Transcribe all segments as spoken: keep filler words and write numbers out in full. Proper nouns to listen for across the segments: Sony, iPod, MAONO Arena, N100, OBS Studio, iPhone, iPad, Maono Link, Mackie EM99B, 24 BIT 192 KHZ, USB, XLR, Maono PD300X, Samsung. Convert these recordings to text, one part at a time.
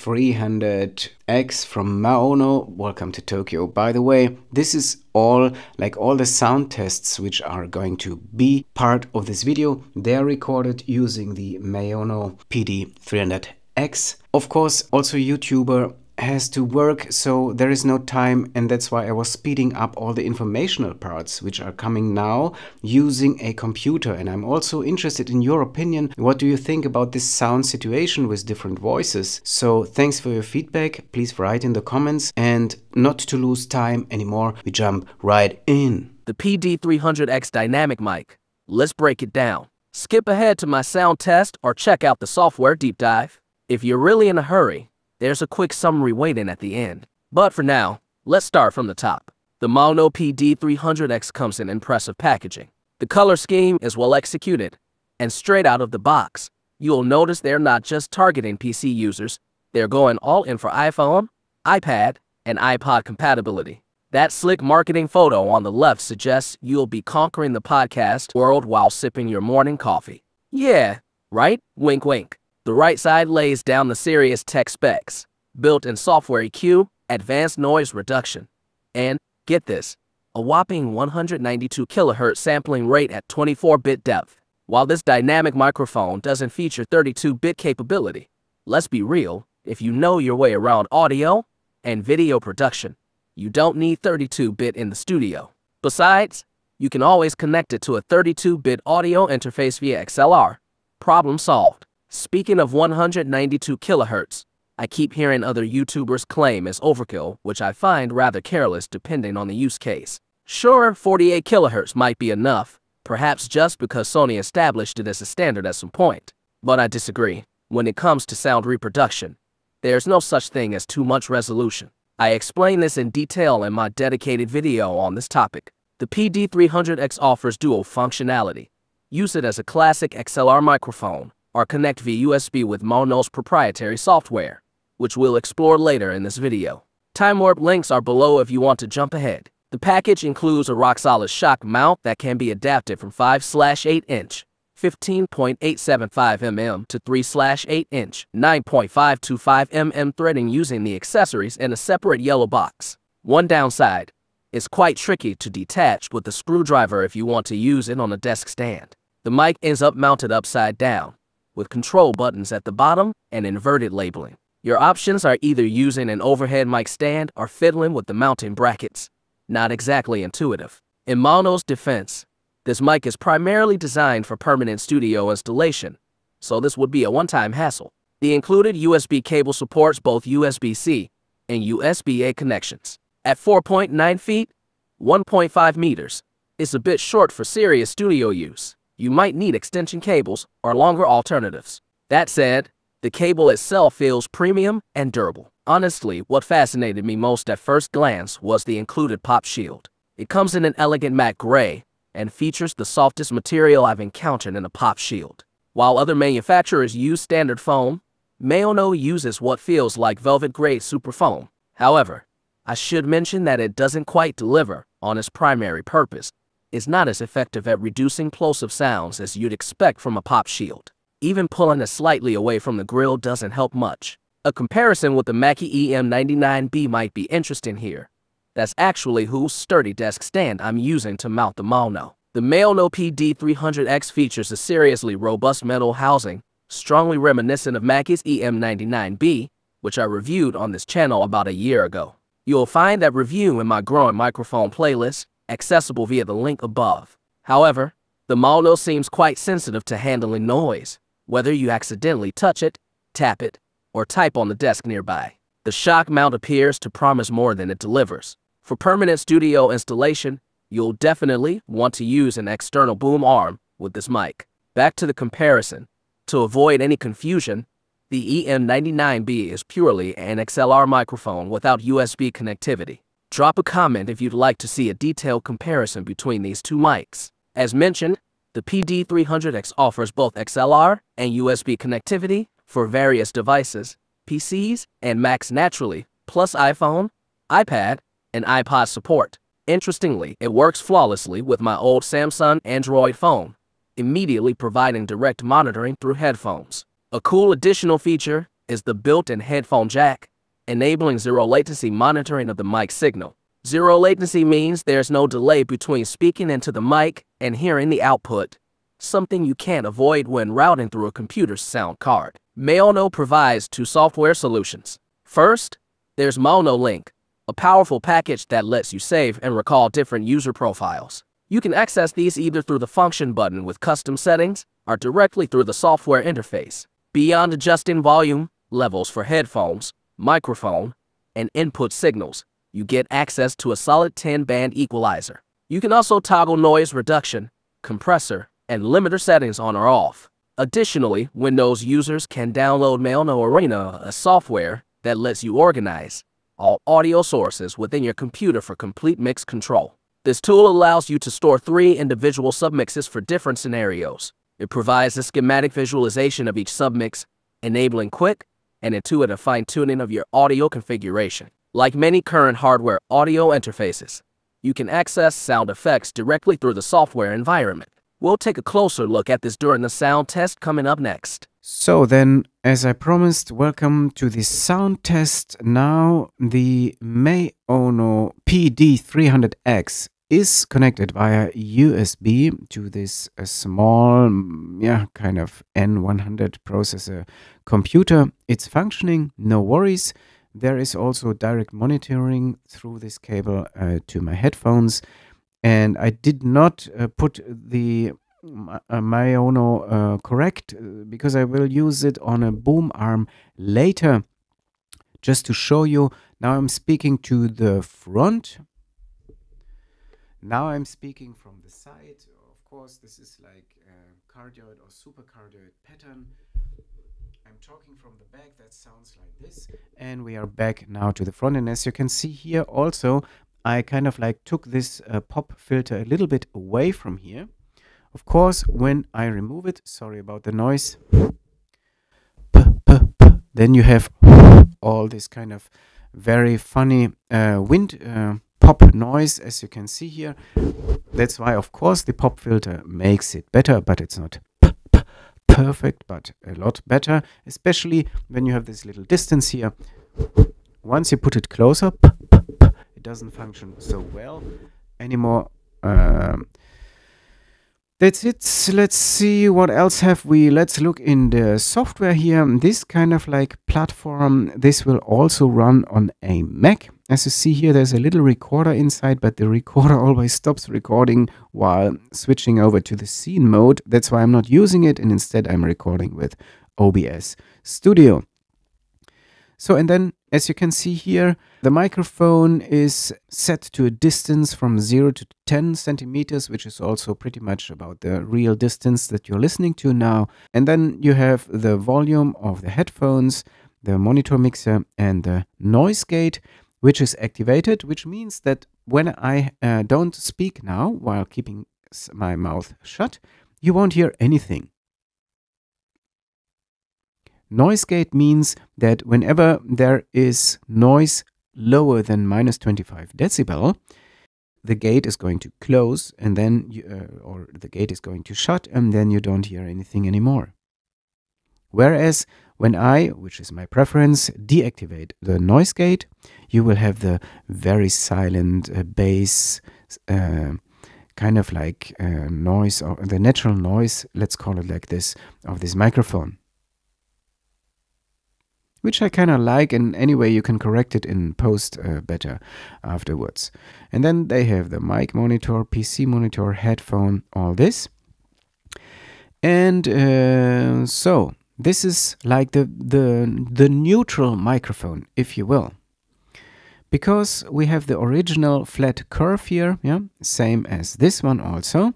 P D three hundred X from Maono. Welcome to Tokyo, by the way. This is all, like all the sound tests which are going to be part of this video, they are recorded using the Maono P D three hundred X. Of course, also YouTuber has to work, so there is no time, and that's why I was speeding up all the informational parts which are coming now using a computer. And I'm also interested in your opinion. What do you think about this sound situation with different voices? So thanks for your feedback. Please write in the comments, and not to lose time anymore, we jump right in. The P D three hundred X dynamic mic. Let's break it down. Skip ahead to my sound test or check out the software deep dive. If you're really in a hurry, there's a quick summary waiting at the end. But for now, let's start from the top. The Maono P D three hundred X comes in impressive packaging. The color scheme is well executed, and straight out of the box, you'll notice they're not just targeting P C users, they're going all in for iPhone, iPad, and iPod compatibility. That slick marketing photo on the left suggests you'll be conquering the podcast world while sipping your morning coffee. Yeah, right? Wink, wink. The right side lays down the serious tech specs, built-in software E Q, advanced noise reduction, and, get this, a whopping one hundred ninety-two kilohertz sampling rate at twenty-four bit depth. While this dynamic microphone doesn't feature thirty-two bit capability, let's be real, if you know your way around audio and video production, you don't need thirty-two bit in the studio. Besides, you can always connect it to a thirty-two bit audio interface via X L R. Problem solved. Speaking of one hundred ninety-two kilohertz, I keep hearing other YouTubers claim it's overkill, which I find rather careless depending on the use case. Sure, forty-eight kilohertz might be enough, perhaps just because Sony established it as a standard at some point. But I disagree. When it comes to sound reproduction, there's no such thing as too much resolution. I explain this in detail in my dedicated video on this topic. The P D three hundred X offers dual functionality. Use it as a classic X L R microphone, or connect via U S B with Maono's proprietary software, which we'll explore later in this video. Time warp links are below if you want to jump ahead. The package includes a rock-solid shock mount that can be adapted from five eight inch, fifteen point eight seven five millimeters to three eight inch, nine point five two five millimeters threading using the accessories in a separate yellow box. One downside, it's quite tricky to detach with the screwdriver if you want to use it on a desk stand. The mic ends up mounted upside down, with control buttons at the bottom and inverted labeling. Your options are either using an overhead mic stand or fiddling with the mounting brackets. Not exactly intuitive. In Maono's defense, this mic is primarily designed for permanent studio installation, so this would be a one-time hassle. The included U S B cable supports both U S B C and U S B A connections. At four point nine feet, one point five meters, it's a bit short for serious studio use. You might need extension cables or longer alternatives. That said, the cable itself feels premium and durable. Honestly, what fascinated me most at first glance was the included pop shield. It comes in an elegant matte gray and features the softest material I've encountered in a pop shield. While other manufacturers use standard foam, Maono uses what feels like velvet gray super foam. However, I should mention that it doesn't quite deliver on its primary purpose. Is not as effective at reducing plosive sounds as you'd expect from a pop shield. Even pulling it slightly away from the grill doesn't help much. A comparison with the Mackie E M ninety-nine B might be interesting here. That's actually whose sturdy desk stand I'm using to mount the Maono. The Maono P D three hundred X features a seriously robust metal housing, strongly reminiscent of Mackie's E M ninety-nine B, which I reviewed on this channel about a year ago. You'll find that review in my growing microphone playlist, accessible via the link above. However, the Maono seems quite sensitive to handling noise, whether you accidentally touch it, tap it, or type on the desk nearby. The shock mount appears to promise more than it delivers. For permanent studio installation, you'll definitely want to use an external boom arm with this mic. Back to the comparison. To avoid any confusion, the E M ninety-nine B is purely an X L R microphone without U S B connectivity. Drop a comment if you'd like to see a detailed comparison between these two mics. As mentioned, the P D three hundred X offers both X L R and U S B connectivity for various devices, P Cs, and Macs naturally, plus iPhone, iPad, and iPod support. Interestingly, it works flawlessly with my old Samsung Android phone, immediately providing direct monitoring through headphones. A cool additional feature is the built-in headphone jack, enabling zero latency monitoring of the mic signal. Zero latency means there's no delay between speaking into the mic and hearing the output, something you can't avoid when routing through a computer's sound card. Maono provides two software solutions. First, there's Maono Link, a powerful package that lets you save and recall different user profiles. You can access these either through the function button with custom settings or directly through the software interface. Beyond adjusting volume, levels for headphones, microphone, and input signals, you get access to a solid ten band equalizer. You can also toggle noise reduction, compressor, and limiter settings on or off. Additionally, Windows users can download MAONO Arena, a software that lets you organize all audio sources within your computer for complete mix control. This tool allows you to store three individual submixes for different scenarios. It provides a schematic visualization of each submix, enabling quick and intuitive fine-tuning of your audio configuration. Like many current hardware audio interfaces, you can access sound effects directly through the software environment. We'll take a closer look at this during the sound test coming up next. So then, as I promised, welcome to the sound test. Now, the Maono P D three hundred X is connected via U S B to this uh, small, yeah, kind of N one hundred processor computer. It's functioning, no worries. There is also direct monitoring through this cable uh, to my headphones. And I did not uh, put the Uh, Maono uh, correct uh, because I will use it on a boom arm later, just to show you. Now I'm speaking to the front, now I'm speaking from the side. Of course, this is like a cardioid or super cardioid pattern. I'm talking from the back, that sounds like this, and we are back now to the front. And as you can see here also, I kind of like took this uh, pop filter a little bit away from here. Of course, when I remove it, sorry about the noise, then you have all this kind of very funny uh, wind uh, pop noise, as you can see here. That's why, of course, the pop filter makes it better, but it's not perfect, but a lot better, especially when you have this little distance here. Once you put it closer, it doesn't function so well anymore. Um, That's it. Let's see what else have we. Let's look in the software here. This kind of like platform, this will also run on a Mac. As you see here, there's a little recorder inside, but the recorder always stops recording while switching over to the scene mode. That's why I'm not using it, and instead I'm recording with O B S Studio. So, and then as you can see here, the microphone is set to a distance from zero to ten centimeters, which is also pretty much about the real distance that you're listening to now. And then you have the volume of the headphones, the monitor mixer, and the noise gate, which is activated, which means that when I uh, don't speak now while keeping my mouth shut, you won't hear anything. Noise gate means that whenever there is noise lower than minus twenty-five decibel, the gate is going to close, and then you, uh, or the gate is going to shut, and then you don't hear anything anymore. Whereas when I, which is my preference, deactivate the noise gate, you will have the very silent uh, bass uh, kind of like uh, noise, or the natural noise, let's call it like this, of this microphone, which I kind of like, and anyway you can correct it in post uh, better afterwards. And then they have the mic monitor, P C monitor, headphone, all this. And uh, so this is like the, the, the neutral microphone, if you will. Because we have the original flat curve here, yeah, same as this one also.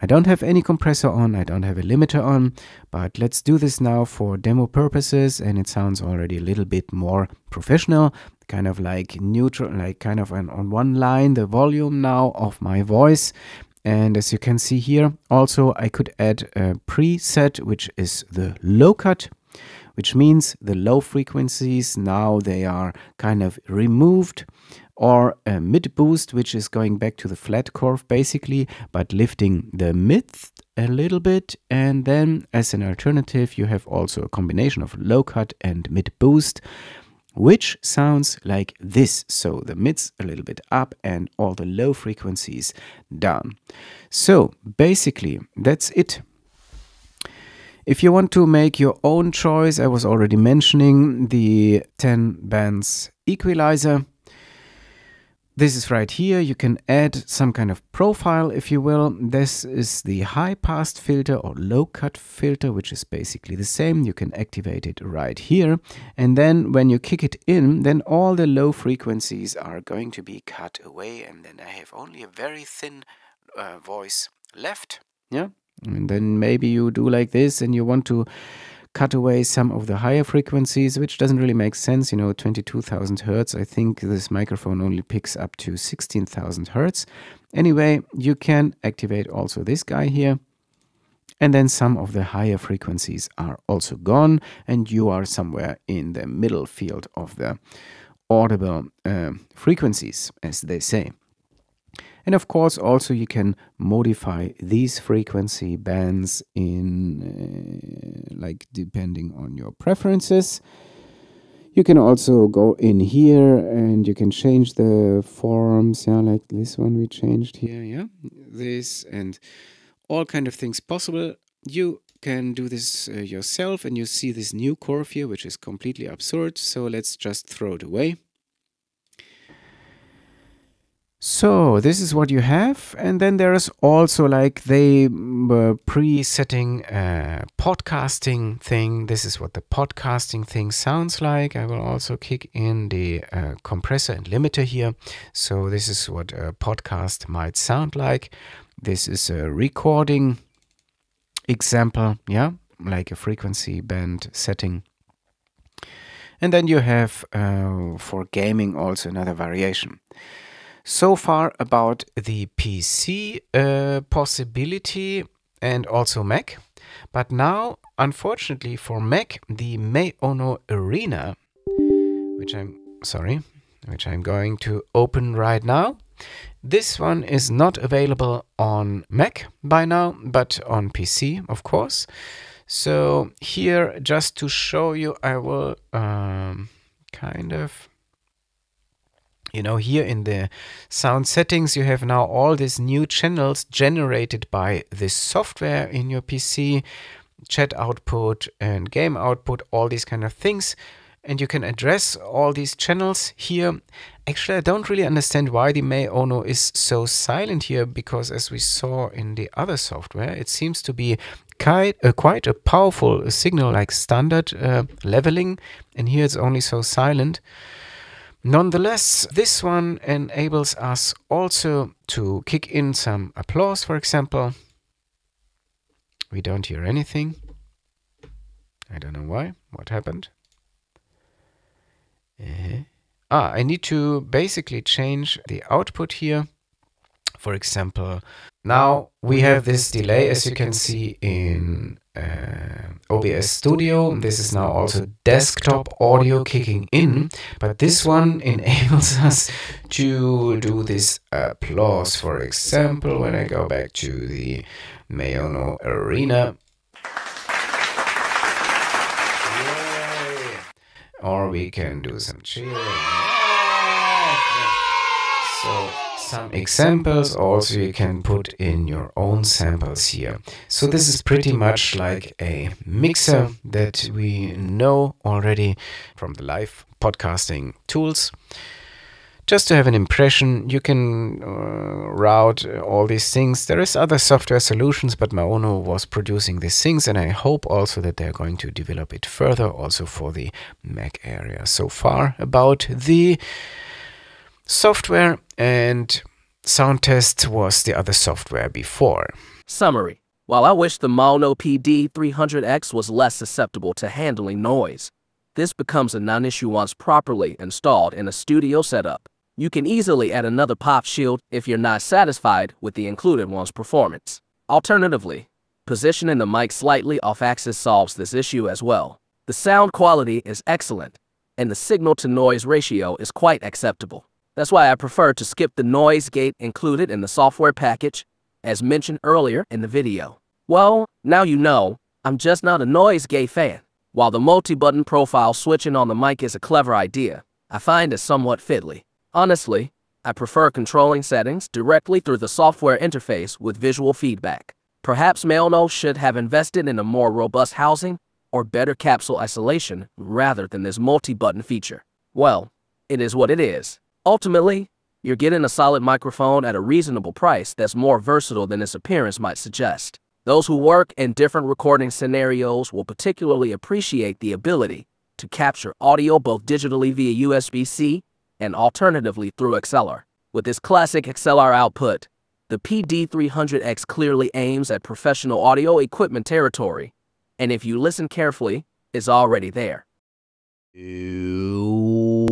I don't have any compressor on, I don't have a limiter on, but let's do this now for demo purposes, and it sounds already a little bit more professional, kind of like neutral, like kind of an, on one line, the volume now of my voice. And as you can see here, also I could add a preset, which is the low cut, which means the low frequencies, now they are kind of removed or a mid boost, which is going back to the flat curve basically, but lifting the mid a little bit. And then as an alternative, you have also a combination of low cut and mid boost, which sounds like this. So the mids a little bit up and all the low frequencies down. So basically that's it. If you want to make your own choice, I was already mentioning the ten bands equalizer. This is right here. You can add some kind of profile if you will. This is the high pass filter or low cut filter, which is basically the same. You can activate it right here. And then when you kick it in, then all the low frequencies are going to be cut away. And then I have only a very thin uh, voice left. Yeah. And then maybe you do like this and you want to cut away some of the higher frequencies, which doesn't really make sense, you know, twenty-two thousand hertz. I think this microphone only picks up to sixteen thousand hertz. Anyway, you can activate also this guy here. And then some of the higher frequencies are also gone, and you are somewhere in the middle field of the audible uh, frequencies, as they say. And of course, also you can modify these frequency bands in, uh, like, depending on your preferences. You can also go in here and you can change the forms, yeah, like this one we changed here, yeah, this and all kind of things possible. You can do this uh, yourself, and you see this new curve here, which is completely absurd. So let's just throw it away. So this is what you have, and then there is also like they were pre-setting a podcasting thing. This is what the podcasting thing sounds like. I will also kick in the uh, compressor and limiter here. So this is what a podcast might sound like. This is a recording example, yeah, like a frequency band setting. And then you have uh, for gaming also another variation. So far about the P C uh, possibility and also Mac. But now, unfortunately for Mac, the MAONO Arena, which I'm sorry, which I'm going to open right now. This one is not available on Mac by now, but on P C, of course. So here, just to show you, I will um, kind of... You know, here in the sound settings, you have now all these new channels generated by this software in your P C, chat output and game output, all these kind of things. And you can address all these channels here. Actually, I don't really understand why the MAONO is so silent here, because as we saw in the other software, it seems to be quite a, quite a powerful signal, like standard uh, leveling. And here it's only so silent. Nonetheless, this one enables us also to kick in some applause, for example. We don't hear anything. I don't know why. What happened? Uh-huh. Ah, I need to basically change the output here. For example, now we have this delay, as you can see in Uh, O B S Studio. This is now also desktop audio kicking in, but this one enables us to do this applause. For example, when I go back to the MAONO Arena, or we can do some cheering. So some examples, also you can put in your own samples here. So this is pretty much like a mixer that we know already from the live podcasting tools. Just to have an impression, you can uh, route all these things. There is other software solutions, but MAONO was producing these things, and I hope also that they're going to develop it further also for the Mac area. So far about the software, and sound test was the other software before. Summary. While I wish the MAONO P D three hundred X was less susceptible to handling noise, this becomes a non-issue once properly installed in a studio setup. You can easily add another pop shield if you're not satisfied with the included one's performance. Alternatively, positioning the mic slightly off-axis solves this issue as well. The sound quality is excellent, and the signal-to-noise ratio is quite acceptable. That's why I prefer to skip the noise gate included in the software package, as mentioned earlier in the video. Well, now you know, I'm just not a noise gate fan. While the multi-button profile switching on the mic is a clever idea, I find it somewhat fiddly. Honestly, I prefer controlling settings directly through the software interface with visual feedback. Perhaps Maono should have invested in a more robust housing or better capsule isolation rather than this multi-button feature. Well, it is what it is. Ultimately, you're getting a solid microphone at a reasonable price that's more versatile than its appearance might suggest. Those who work in different recording scenarios will particularly appreciate the ability to capture audio both digitally via U S B C and alternatively through X L R. With this classic X L R output, the P D three hundred X clearly aims at professional audio equipment territory, and if you listen carefully, it's already there. Ew.